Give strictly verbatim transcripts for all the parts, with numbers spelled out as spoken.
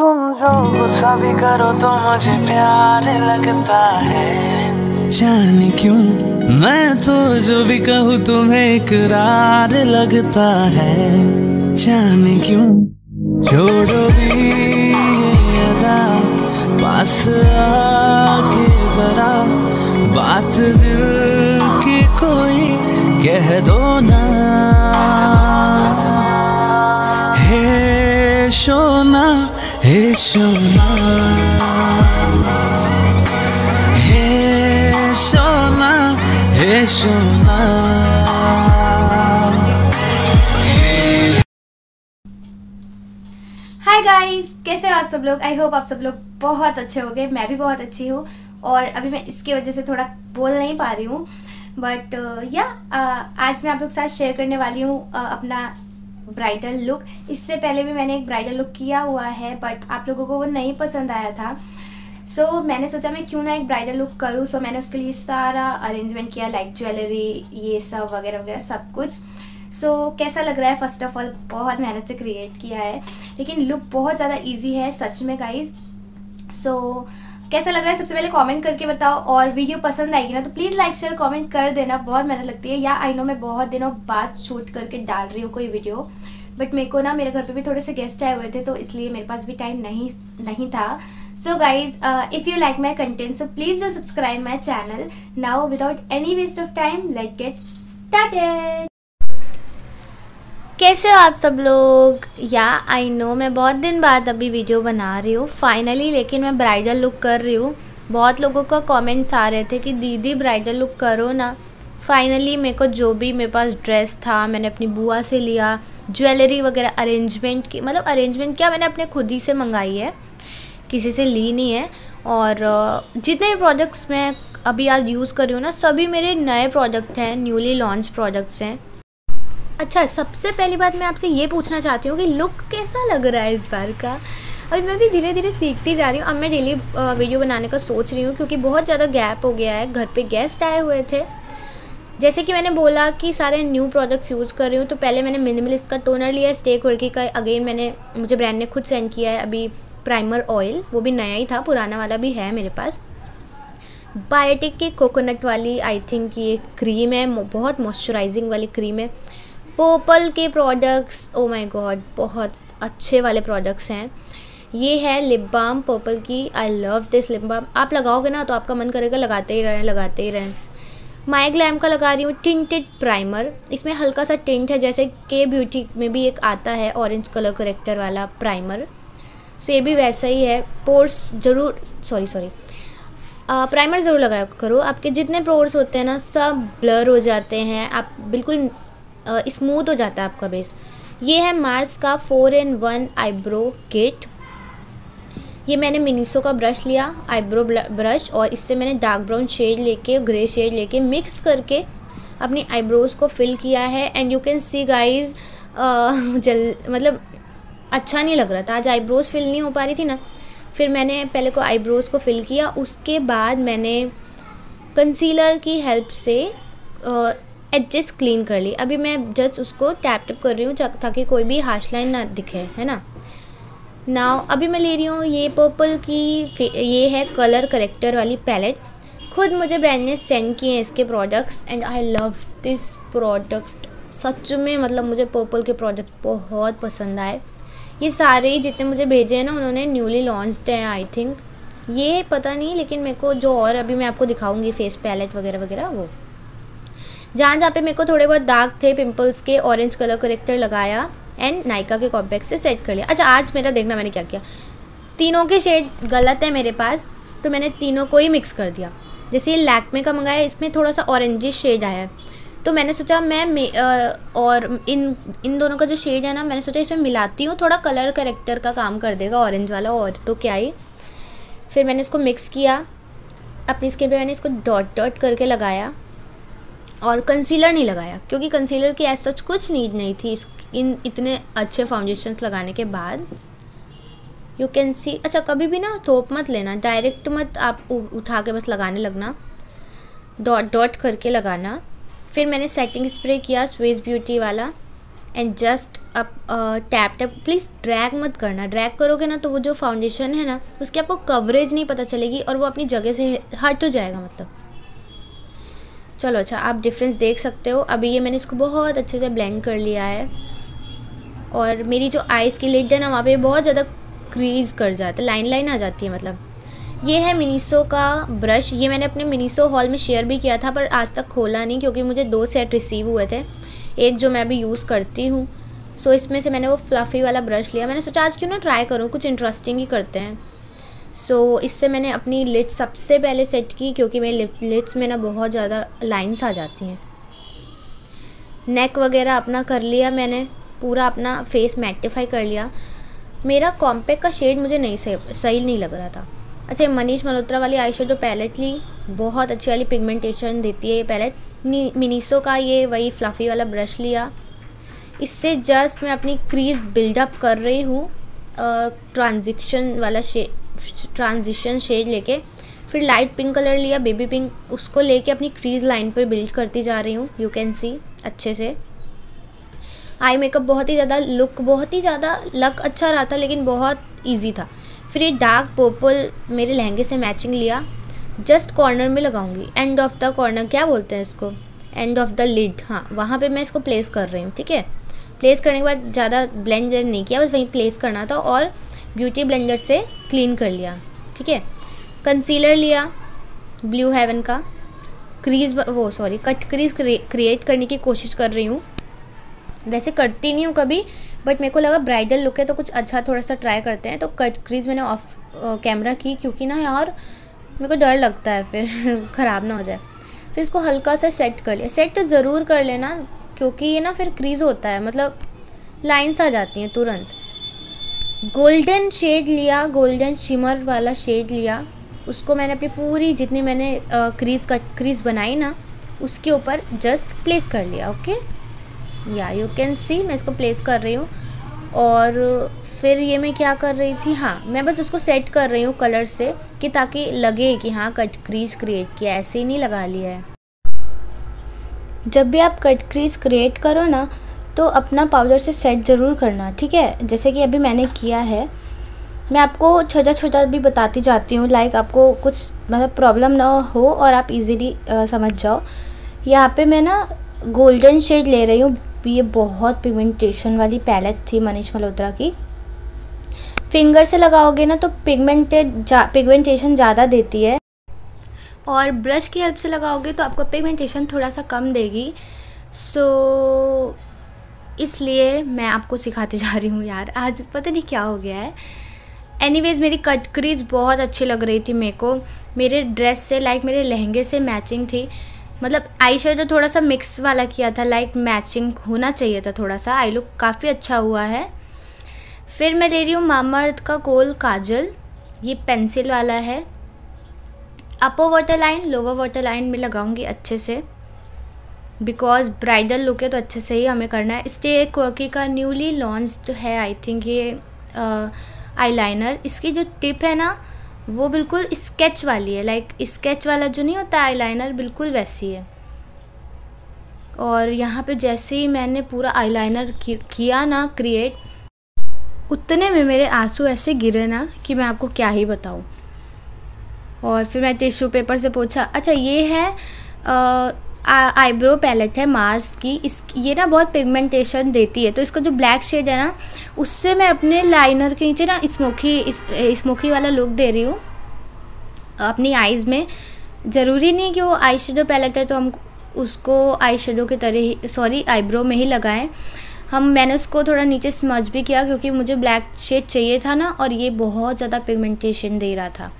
तुम जो गुस्सा भी करो तो मुझे प्यार लगता है। जाने क्यों मैं तो जो भी कहूँ तुम्हें इकरार लगता है। जाने क्यों छोड़ो भी ये अदा, पास आके जरा बात दिल की कोई कह दो ना। हे सोना हे सोना हे सोना हे सोना। हाय गाइस, कैसे हो आप सब लोग? आई होप आप सब लोग बहुत अच्छे हो गए। मैं भी बहुत अच्छी हूँ और अभी मैं इसकी वजह से थोड़ा बोल नहीं पा रही हूँ, बट या आज मैं आप लोग के साथ शेयर करने वाली हूँ uh, अपना ब्राइडल लुक। इससे पहले भी मैंने एक ब्राइडल लुक किया हुआ है बट आप लोगों को वो नहीं पसंद आया था। सो so, मैंने सोचा मैं क्यों ना एक ब्राइडल लुक करूँ। सो so, मैंने उसके लिए सारा अरेंजमेंट किया, लाइक ज्वेलरी ये सब वगैरह वगैरह सब कुछ। सो so, कैसा लग रहा है? फर्स्ट ऑफ ऑल बहुत मेहनत से क्रिएट किया है, लेकिन लुक बहुत ज़्यादा ईजी है सच में गाइज। सो so, कैसा लग रहा है सबसे पहले कॉमेंट करके बताओ, और वीडियो पसंद आएगी ना तो प्लीज़ लाइक शेयर कॉमेंट कर देना। बहुत मेहनत लगती है, या आई नो मैं बहुत दिनों बाद शूट करके डाल रही हूँ कोई वीडियो, बट मेरे को ना मेरे घर पे भी थोड़े से गेस्ट आए हुए थे तो इसलिए मेरे पास भी टाइम नहीं नहीं था। So guys if you like my content so please do subscribe my channel now. Without any waste of time let's get started. कैसे हो आप सब लोग? या आई नो मैं बहुत दिन बाद अभी वीडियो बना रही हूँ फाइनली, लेकिन मैं ब्राइडल लुक कर रही हूँ। बहुत लोगों का कमेंट्स आ रहे थे कि दीदी ब्राइडल लुक करो ना। फाइनली मेरे को जो भी मेरे पास ड्रेस था मैंने अपनी बुआ से लिया, ज्वेलरी वगैरह अरेंजमेंट की, मतलब अरेंजमेंट क्या मैंने अपने खुद ही से मंगाई है, किसी से ली नहीं है। और जितने भी प्रोडक्ट्स मैं अभी आज यूज़ कर रही हूँ ना सभी मेरे नए प्रोडक्ट हैं, न्यूली लॉन्च प्रोडक्ट्स हैं। अच्छा, सबसे पहली बात मैं आपसे ये पूछना चाहती हूँ कि लुक कैसा लग रहा है इस बार का? अभी मैं भी धीरे धीरे सीखती जा रही हूँ। अब मैं डेली वीडियो बनाने का सोच रही हूँ क्योंकि बहुत ज़्यादा गैप हो गया है। घर पे गेस्ट आए हुए थे, जैसे कि मैंने बोला कि सारे न्यू प्रोडक्ट्स यूज़ कर रही हूँ। तो पहले मैंने मिनिमलिस्ट का टोनर लिया, स्टे करके का अगेन मैंने मुझे ब्रांड ने खुद सेंड किया है। अभी प्राइमर ऑयल वो भी नया ही था, पुराना वाला भी है मेरे पास। बायोटिक की कोकोनट वाली आई थिंक ये क्रीम है, बहुत मॉइस्चराइजिंग वाली क्रीम है। पर्पल के प्रोडक्ट्स, ओ माय गॉड बहुत अच्छे वाले प्रोडक्ट्स हैं। ये है लिप बाम पर्पल की, I love this lip balm. आप लगाओगे ना तो आपका मन करेगा लगाते ही रहें लगाते ही रहें। माय ग्लैम का लगा रही हूँ टिंटेड प्राइमर, इसमें हल्का सा टिंट है, जैसे के ब्यूटी में भी एक आता है ऑरेंज कलर करेक्टर वाला प्राइमर, सो ये भी वैसा ही है। पोर्स जरूर सॉरी सॉरी प्राइमर ज़रूर लगाया करो, आपके जितने पोर्स होते हैं ना सब ब्लर हो जाते हैं, आप बिल्कुल स्मूथ uh, हो जाता है आपका बेस। ये है मार्स का four in one eyebrow kit. ये मैंने मिनीसो का ब्रश लिया, आईब्रो ब्रश, और इससे मैंने डार्क ब्राउन शेड लेके ग्रे शेड लेके मिक्स करके अपनी आईब्रोज को फिल किया है। And you can see guys जल मतलब अच्छा नहीं लग रहा था, आज आईब्रोज फिल नहीं हो पा रही थी ना, फिर मैंने पहले को आईब्रोज को फिल किया, उसके बाद मैंने कंसीलर की हेल्प से uh, एडजस्ट क्लीन कर ली। अभी मैं जस्ट उसको टैप टैप कर रही हूँ ताकि कोई भी हाश लाइन ना दिखे, है ना। नाउ अभी मैं ले रही हूँ ये पर्पल की, ये है कलर करेक्टर वाली पैलेट, खुद मुझे ब्रांड ने सेंड किए हैं इसके products. And I love this products सच में, मतलब मुझे पर्पल के प्रोडक्ट बहुत पसंद आए। ये सारे जितने मुझे भेजे हैं ना उन्होंने न्यूली लॉन्च्ड हैं आई थिंक, ये पता नहीं, लेकिन मेरे को जो और अभी मैं आपको दिखाऊँगी फेस पैलेट वगैरह वगैरह, वो जहाँ जहाँ पे मेरे को थोड़े बहुत दाग थे पिंपल्स के ऑरेंज कलर करेक्टर लगाया एंड नायका के कॉम्पैक्ट से सेट कर लिया। अच्छा, आज मेरा देखना मैंने क्या किया, तीनों के शेड गलत है मेरे पास तो मैंने तीनों को ही मिक्स कर दिया। जैसे ये लैक्मे का मंगाया, इसमें थोड़ा सा ऑरेंजिश शेड आया तो मैंने सोचा मैं मे, आ, और इन इन दोनों का जो शेड है ना मैंने सोचा इसमें मिलाती हूँ, थोड़ा कलर करेक्टर का काम कर देगा ऑरेंज वाला, और तो क्या ही। फिर मैंने इसको मिक्स किया अपनी स्किन पर, मैंने इसको डॉट डॉट करके लगाया और कंसीलर नहीं लगाया क्योंकि कंसीलर की एज सच कुछ नीड नहीं थी इन इतने अच्छे फाउंडेशंस लगाने के बाद। You can see. अच्छा, कभी भी ना थोप मत लेना, डायरेक्ट मत आप उठा के बस लगाने लगना, डॉट डॉट करके लगाना। फिर मैंने सेटिंग स्प्रे किया स्विस ब्यूटी वाला एंड जस्ट आप टैप टैप प्लीज़ ड्रैग मत करना। ड्रैग करोगे ना तो वो जो फाउंडेशन है ना उसकी आपको कवरेज नहीं पता चलेगी और वो अपनी जगह से हट हो जाएगा मतलब। चलो अच्छा, आप डिफरेंस देख सकते हो। अभी ये मैंने इसको बहुत अच्छे से ब्लेंड कर लिया है और मेरी जो आइज़ की लिड है ना वहाँ पे बहुत ज़्यादा क्रीज कर जाता है, लाइन लाइन आ जाती है मतलब। ये है मिनीसो का ब्रश, ये मैंने अपने मिनीसो हॉल में शेयर भी किया था पर आज तक खोला नहीं क्योंकि मुझे दो सेट रिसीव हुए थे, एक जो मैं अभी यूज़ करती हूँ। सो इसमें से मैंने वो फ्लफ़ी वाला ब्रश लिया, मैंने सोचा आज क्यों ना ट्राई करूँ, कुछ इंटरेस्टिंग ही करते हैं। सो so, इससे मैंने अपनी लिड्स सबसे पहले सेट की क्योंकि मेरे लिड्स में ना बहुत ज़्यादा लाइंस आ जाती हैं। नेक वगैरह अपना कर लिया मैंने, पूरा अपना फेस मैटिफाई कर लिया। मेरा कॉम्पैक्ट का शेड मुझे नहीं सही सही नहीं लग रहा था। अच्छा, मनीष मल्होत्रा वाली आई शेडो पैलेट ली, बहुत अच्छी वाली पिगमेंटेशन देती है ये पैलेट। मिनीसो का ये वही फ्लफ़ी वाला ब्रश लिया, इससे जस्ट मैं अपनी क्रीज बिल्डअप कर रही हूँ ट्रांजिशन वाला शेड ट्रांजिशन शेड लेके। फिर लाइट पिंक कलर लिया, बेबी पिंक, उसको लेके अपनी क्रीज लाइन पर बिल्ड करती जा रही हूँ। यू कैन सी अच्छे से आई मेकअप बहुत ही ज़्यादा लुक बहुत ही ज़्यादा लक अच्छा रहा था लेकिन बहुत इजी था। फिर ये डार्क पर्पल मेरे लहंगे से मैचिंग लिया, जस्ट कॉर्नर में लगाऊंगी, एंड ऑफ द कॉर्नर क्या बोलते हैं इसको, एंड ऑफ द लिड, हाँ वहाँ पे मैं इसको प्लेस कर रही हूँ। ठीक है, प्लेस करने के बाद ज़्यादा ब्लेंड ब्लेंड नहीं किया, बस वहीं प्लेस करना था और ब्यूटी ब्लेंडर से क्लीन कर लिया। ठीक है, कंसीलर लिया ब्लू हेवन का, क्रीज वो सॉरी कट क्रीज क्रिएट करने की कोशिश कर रही हूँ, वैसे करती नहीं हूँ कभी बट मेरे को लगा ब्राइडल लुक है तो कुछ अच्छा थोड़ा सा ट्राई करते हैं। तो कट क्रीज मैंने ऑफ कैमरा की क्योंकि ना यार मेरे को डर लगता है फिर ख़राब ना हो जाए। फिर इसको हल्का सा सेट कर लिया, सेट तो ज़रूर कर लेना क्योंकि ये ना फिर क्रीज होता है मतलब लाइन्स आ जाती हैं तुरंत। गोल्डन शेड लिया, गोल्डन शिमर वाला शेड लिया, उसको मैंने अपनी पूरी जितनी मैंने क्रीज कट क्रीज बनाई ना उसके ऊपर जस्ट प्लेस कर लिया। ओके या यू कैन सी मैं इसको प्लेस कर रही हूँ और फिर ये मैं क्या कर रही थी, हाँ मैं बस उसको सेट कर रही हूँ कलर से कि ताकि लगे कि हाँ कट क्रीज क्रिएट किया, ऐसे ही नहीं लगा लिया है। जब भी आप कट क्रीज क्रिएट करो ना तो अपना पाउडर से सेट ज़रूर करना, ठीक है, जैसे कि अभी मैंने किया है। मैं आपको छोटा छोटा भी बताती जाती हूँ लाइक आपको कुछ मतलब प्रॉब्लम ना हो और आप इजीली समझ जाओ। यहाँ पे मैं ना गोल्डन शेड ले रही हूँ, ये बहुत पिगमेंटेशन वाली पैलेट थी मनीष मल्होत्रा की। फिंगर से लगाओगे ना तो पिगमेंटेड जा, पिगमेंटेशन ज़्यादा देती है और ब्रश की हेल्प से लगाओगे तो आपको पिगमेंटेशन थोड़ा सा कम देगी। सो so, इसलिए मैं आपको सिखाती जा रही हूँ यार, आज पता नहीं क्या हो गया है। एनीवेज़ मेरी कट क्रीज बहुत अच्छी लग रही थी मेरे को, मेरे ड्रेस से लाइक मेरे लहंगे से मैचिंग थी, मतलब आई शेडो थोड़ा सा मिक्स वाला किया था लाइक मैचिंग होना चाहिए था थोड़ा सा, आई लुक काफ़ी अच्छा हुआ है। फिर मैं ले रही हूँ मामाअर्थ का कोल काजल, ये पेंसिल वाला है, upper water line lower water line में लगाऊंगी अच्छे से बिकॉज ब्राइडल लुक है तो अच्छे से ही हमें करना है। स्टे क्वर्की का न्यूली लॉन्च्ड है आई थिंक ये आईलाइनर, इसकी जो टिप है ना वो बिल्कुल स्केच वाली है लाइक स्केच वाला जो नहीं होता आईलाइनर बिल्कुल वैसी है। और यहाँ पे जैसे ही मैंने पूरा आईलाइनर किया ना क्रिएट, उतने में मेरे आंसू ऐसे गिरे ना कि मैं आपको क्या ही बताऊँ। और फिर मैं टिश्यू पेपर से पोंछा। अच्छा ये है आईब्रो पैलेट है मार्स की, इस ये ना बहुत पिगमेंटेशन देती है तो इसका जो ब्लैक शेड है ना उससे मैं अपने लाइनर के नीचे ना स्मोकी स्मोकी वाला लुक दे रही हूँ अपनी आइज़ में। ज़रूरी नहीं कि वो आई शेडो पैलेट है तो हम उसको आई शेडो की तरह ही सॉरी आईब्रो में ही लगाएं हम, मैंने उसको थोड़ा नीचे स्मज भी किया क्योंकि मुझे ब्लैक शेड चाहिए था ना और ये बहुत ज़्यादा पिगमेंटेशन दे रहा था।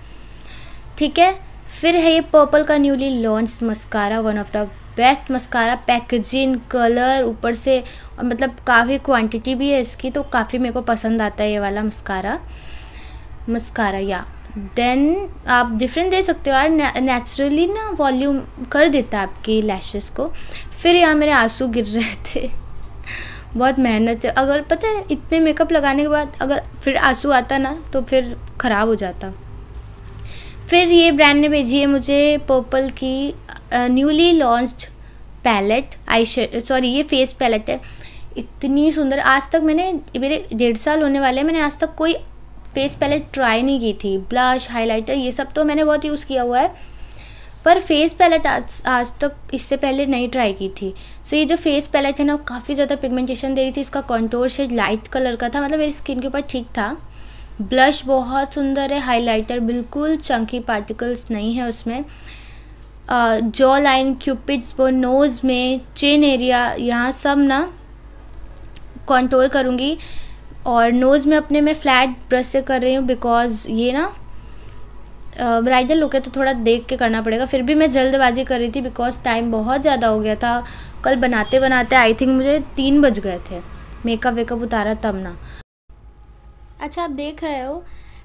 ठीक है, फिर है ये पर्पल का newly launch mascara, one of the best mascara, packaging colour ऊपर से मतलब काफ़ी क्वांटिटी भी है इसकी तो काफ़ी मेरे को पसंद आता है ये वाला मस्कारा मस्कारा या देन आप डिफरेंट दे सकते हो यार, नेचुरली ना वॉल्यूम कर देता है आपकी लैशेस को। फिर यहाँ मेरे आंसू गिर रहे थे, बहुत मेहनत है, अगर पता है इतने मेकअप लगाने के बाद अगर फिर आंसू आता ना तो फिर ख़राब हो जाता। फिर ये ब्रांड ने भेजी है मुझे पर्पल की newly launched palette I sorry ये फेस पैलेट है, इतनी सुंदर, आज तक मैंने, मेरे डेढ़ साल होने वाले, मैंने आज तक कोई फेस पैलेट ट्राई नहीं की थी। ब्लश, हाइलाइटर, ये सब तो मैंने बहुत यूज़ किया हुआ है, पर फेस पैलेट आज आज तक इससे पहले नहीं ट्राई की थी। सो ये जो फेस पैलेट है ना, काफ़ी ज़्यादा पिगमेंटेशन दे रही थी। इसका कंटूर शेड लाइट कलर का था, मतलब मेरी स्किन के ऊपर ठीक था। ब्लश बहुत सुंदर है, हाइलाइटर बिल्कुल चंकी पार्टिकल्स नहीं है उसमें। Jaw line, cupids bone, nose में, चिन एरिया, यहाँ सब ना कंटूर करूँगी। और नोज़ में अपने मैं फ्लैट ब्रश से कर रही हूँ, बिकॉज ये ना ब्राइडल लुक है तो थोड़ा देख के करना पड़ेगा। फिर भी मैं जल्दबाजी कर रही थी बिकॉज टाइम बहुत ज़्यादा हो गया था। कल बनाते बनाते आई थिंक मुझे तीन बज गए थे, मेकअप वेकअप उतारा तब ना। अच्छा, आप देख रहे हो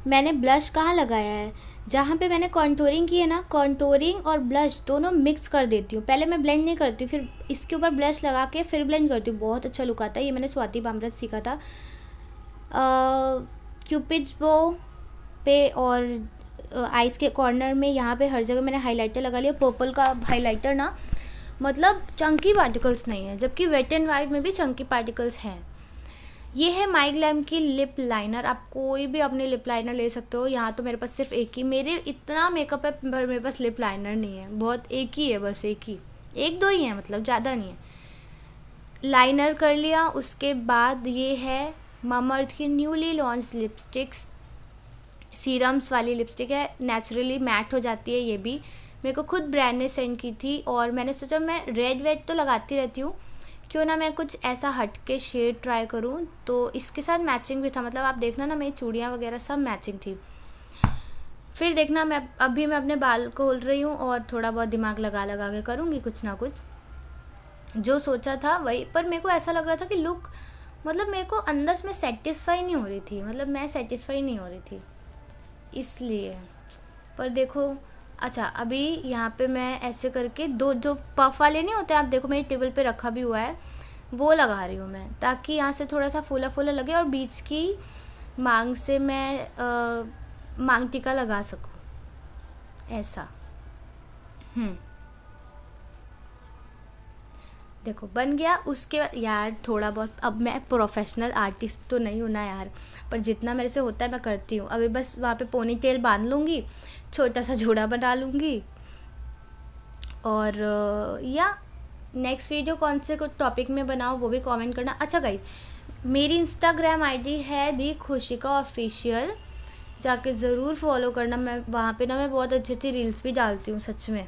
मैंने ब्लश कहाँ लगाया है, जहाँ पे मैंने कंटूरिंग की है ना, कंटूरिंग और ब्लश दोनों मिक्स कर देती हूँ। पहले मैं ब्लेंड नहीं करती, फिर इसके ऊपर ब्लश लगा के फिर ब्लेंड करती हूँ। बहुत अच्छा लुक आता है। ये मैंने स्वाति बामराज सीखा था। क्यूपिड्स बो पे और आइज़ के कॉर्नर में, यहाँ पे हर जगह मैंने हाइलाइटर लगा लिया। पर्पल का हाइलाइटर ना, मतलब चंकी पार्टिकल्स नहीं है, जबकि वेट एंड वाइट में भी चंकी पार्टिकल्स हैं। ये है माई ग्लैम की लिप लाइनर। आप कोई भी अपने लिप लाइनर ले सकते हो। यहाँ तो मेरे पास सिर्फ एक ही, मेरे इतना मेकअप है पर मेरे पास लिप लाइनर नहीं है, बहुत एक ही है, बस एक ही, एक दो ही है, मतलब ज़्यादा नहीं है। लाइनर कर लिया। उसके बाद ये है मामाअर्थ की न्यूली लॉन्च लिपस्टिक्स, सीरम्स वाली लिपस्टिक है, नेचुरली मैट हो जाती है। ये भी मेरे को खुद ब्रांड ने सेंड की थी, और मैंने सोचा मैं रेड वेड तो लगाती रहती हूँ, क्यों ना मैं कुछ ऐसा हट के शेड ट्राई करूँ। तो इसके साथ मैचिंग भी था, मतलब आप देखना ना मेरी चूड़ियाँ वगैरह सब मैचिंग थी। फिर देखना मैं अभी मैं अपने बाल को खोल रही हूँ और थोड़ा बहुत दिमाग लगा लगा के करूँगी कुछ ना कुछ, जो सोचा था वही। पर मेरे को ऐसा लग रहा था कि लुक, मतलब मेरे को अंदर में सेटिस्फाई नहीं हो रही थी, मतलब मैं सेटिस्फाई नहीं हो रही थी इसलिए। पर देखो, अच्छा अभी यहाँ पे मैं ऐसे करके दो जो पफ वाले नहीं होते, आप देखो मेरी टेबल पे रखा भी हुआ है, वो लगा रही हूँ मैं, ताकि यहाँ से थोड़ा सा फूला फूला लगे और बीच की मांग से मैं आ, मांग टीका लगा सकूँ ऐसा। हम्म, देखो बन गया। उसके बाद यार थोड़ा बहुत, अब मैं प्रोफेशनल आर्टिस्ट तो नहीं हूँ ना यार, पर जितना मेरे से होता है मैं करती हूँ। अभी बस वहाँ पे पोनी टेल बांध लूँगी, छोटा सा जूड़ा बना लूँगी, और या नेक्स्ट वीडियो कौन से को टॉपिक में बनाओ वो भी कमेंट करना। अच्छा गाइस, मेरी इंस्टाग्राम आईडी है दी खुशिका ऑफिशियल, जाके ज़रूर फॉलो करना। मैं वहाँ पर ना मैं बहुत अच्छी अच्छी रील्स भी डालती हूँ सच में।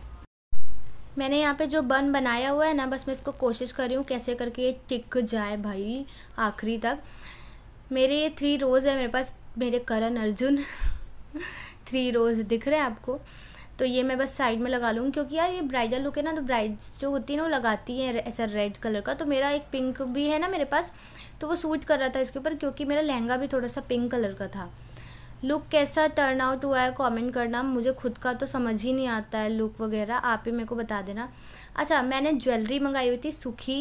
मैंने यहाँ पे जो बन बनाया हुआ है ना, बस मैं इसको कोशिश कर रही हूँ कैसे करके ये टिक जाए भाई आखिरी तक। मेरे ये थ्री रोज़ है मेरे पास, मेरे करण अर्जुन थ्री रोज़ दिख रहे हैं आपको, तो ये मैं बस साइड में लगा लूँगी, क्योंकि यार ये ब्राइडल लुक है ना, तो ब्राइड्स जो होती है ना वो लगाती हैं ऐसा रेड कलर का। तो मेरा एक पिंक भी है ना मेरे पास, तो वो सूट कर रहा था इसके ऊपर, क्योंकि मेरा लहंगा भी थोड़ा सा पिंक कलर का था। लुक कैसा टर्न आउट हुआ है कमेंट करना, मुझे खुद का तो समझ ही नहीं आता है लुक वगैरह, आप ही मेरे को बता देना। अच्छा, मैंने ज्वेलरी मंगाई हुई थी सुखी,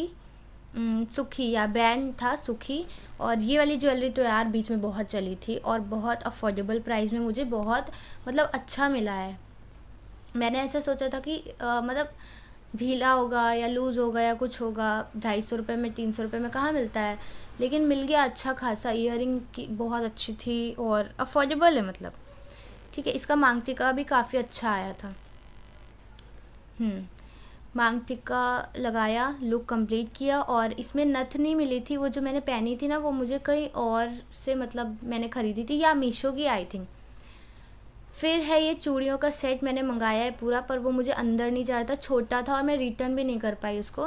सुखी या ब्रांड था सुखी, और ये वाली ज्वेलरी तो यार बीच में बहुत चली थी और बहुत अफोर्डेबल प्राइस में मुझे बहुत, मतलब अच्छा मिला है। मैंने ऐसा सोचा था कि आ, मतलब ढीला होगा या लूज़ होगा या कुछ होगा, ढाई सौ रुपये में तीन सौ रुपये में कहाँ मिलता है, लेकिन मिल गया अच्छा खासा। ईयरिंग की बहुत अच्छी थी और अफोर्डेबल है, मतलब ठीक है। इसका मांग टीका भी काफ़ी अच्छा आया था। हम्म, मांग टीका लगाया, लुक कंप्लीट किया, और इसमें नथ नहीं मिली थी। वो जो मैंने पहनी थी ना वो मुझे कहीं और से, मतलब मैंने ख़रीदी थी या मीशो की आई थिंक। फिर है ये चूड़ियों का सेट, मैंने मंगाया है पूरा, पर वो मुझे अंदर नहीं जा रहा था, छोटा था और मैं रिटर्न भी नहीं कर पाई उसको।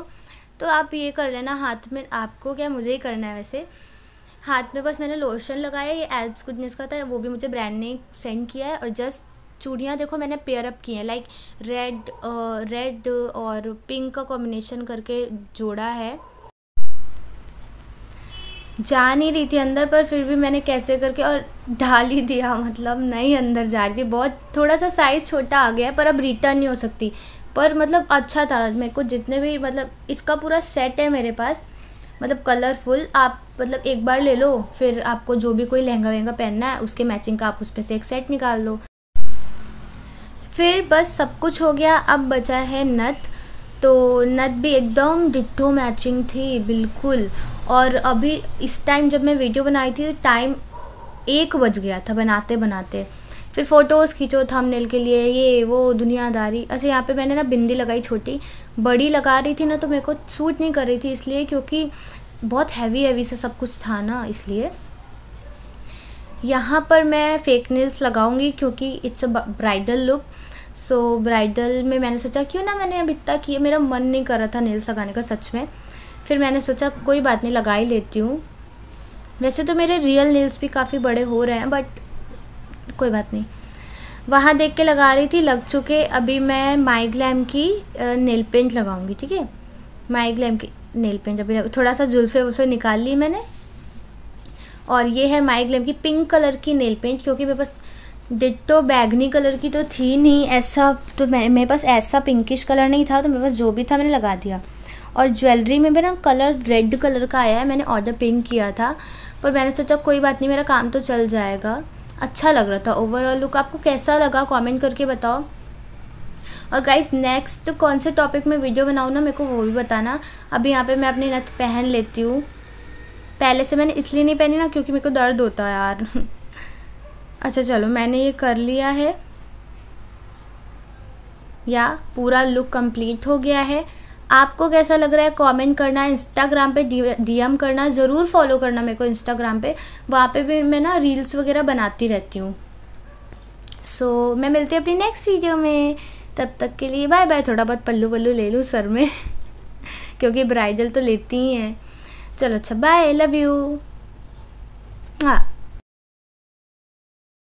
तो आप ये कर लेना हाथ में, आपको क्या मुझे ही करना है वैसे। हाथ में बस मैंने लोशन लगाया, ये एल्ब्स गुडनेस का था, वो भी मुझे ब्रांड ने सेंड किया है। और जस्ट चूड़ियाँ देखो मैंने पेयर अप की हैं, लाइक रेड रेड और पिंक का कॉम्बिनेशन करके जोड़ा है। जा नहीं रही थी अंदर, पर फिर भी मैंने कैसे करके और ढाल ही दिया, मतलब नहीं अंदर जा रही थी। बहुत थोड़ा सा साइज़ छोटा आ गया है, पर अब रिटर्न नहीं हो सकती। पर मतलब अच्छा था, मेरे को जितने भी, मतलब इसका पूरा सेट है मेरे पास, मतलब कलरफुल। आप मतलब एक बार ले लो, फिर आपको जो भी कोई लहंगा वहंगा पहनना है उसके मैचिंग का आप उसमें से एक सेट निकाल लो। फिर बस सब कुछ हो गया, अब बचा है नथ। तो नथ भी एकदम डिट्ठो मैचिंग थी बिल्कुल, और अभी इस टाइम जब मैं वीडियो बनाई थी टाइम एक बज गया था बनाते बनाते। फिर फ़ोटोज़ खींचो थंबनेल के लिए, ये वो दुनियादारी। अच्छा यहाँ पे मैंने ना बिंदी लगाई छोटी, बड़ी लगा रही थी ना तो मेरे को सूट नहीं कर रही थी, इसलिए क्योंकि बहुत हैवी हैवी से सब कुछ था ना इसलिए। यहाँ पर मैं फेक नेल्स लगाऊंगी क्योंकि it's a bridal look. So bridal में मैंने सोचा क्यों ना मैंने अभी तक किया, मेरा मन नहीं कर रहा था नेल्स लगाने का सच में। फिर मैंने सोचा कोई बात नहीं लगा ही लेती हूँ। वैसे तो मेरे रियल नेल्स भी काफ़ी बड़े हो रहे हैं बट कोई बात नहीं, वहाँ देख के लगा रही थी, लग चुके। अभी मैं माई ग्लैम की नेल पेंट लगाऊंगी, ठीक है। माई ग्लैम की नेल पेंट अभी थोड़ा सा जुल्फे वुल्फे निकाल ली मैंने। और ये है माई ग्लैम की पिंक कलर की नेल पेंट, क्योंकि मेरे पास डिट्टो बैगनी कलर की तो थी नहीं, ऐसा तो मेरे पास ऐसा पिंकिश कलर नहीं था, तो मेरे पास जो भी था मैंने लगा दिया। और ज्वेलरी में मेरा कलर रेड कलर का आया है, मैंने ऑर्डर पिंक किया था पर मैंने सोचा कोई बात नहीं मेरा काम तो चल जाएगा। अच्छा लग रहा था ओवरऑल लुक। आपको कैसा लगा कमेंट करके बताओ। और गाइस नेक्स्ट कौन से टॉपिक में वीडियो बनाऊँ ना मेरे को वो भी बताना। अभी यहाँ पे मैं अपनी नथ पहन लेती हूँ, पहले से मैंने इसलिए नहीं पहनी ना क्योंकि मेरे को दर्द होता है यार। अच्छा चलो मैंने ये कर लिया है, या पूरा लुक कंप्लीट हो गया है। आपको कैसा लग रहा है कमेंट करना, इंस्टाग्राम पे डीएम करना, ज़रूर फॉलो करना मेरे को इंस्टाग्राम पे, वहाँ पे भी मैं ना रील्स वगैरह बनाती रहती हूँ। सो so, मैं मिलती हूँ अपनी नेक्स्ट वीडियो में, तब तक के लिए बाय बाय। थोड़ा बहुत पल्लू वल्लू ले लूँ सर में क्योंकि ब्राइडल तो लेती ही हैं। चलो अच्छा बाय, लव यू।